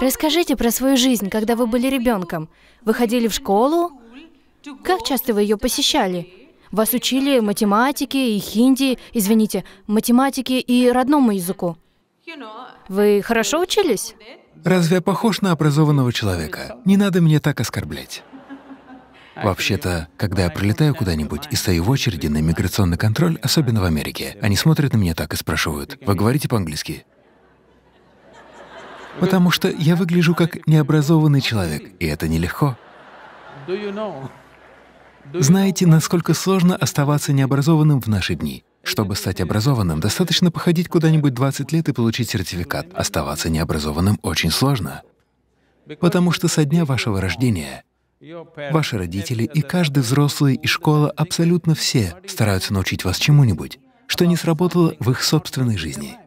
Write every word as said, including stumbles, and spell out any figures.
Расскажите про свою жизнь, когда вы были ребенком. Вы ходили в школу? Как часто вы ее посещали? Вас учили математике и хинди, извините, математике и родному языку. Вы хорошо учились? Разве я похож на образованного человека? Не надо меня так оскорблять. Вообще-то, когда я прилетаю куда-нибудь и стою в очереди на миграционный контроль, особенно в Америке, они смотрят на меня так и спрашивают: «Вы говорите по-английски?» Потому что я выгляжу как необразованный человек, и это нелегко. Знаете, насколько сложно оставаться необразованным в наши дни? Чтобы стать образованным, достаточно походить куда-нибудь двадцать лет и получить сертификат. Оставаться необразованным очень сложно, потому что со дня вашего рождения ваши родители и каждый взрослый и школа, абсолютно все, стараются научить вас чему-нибудь, что не сработало в их собственной жизни.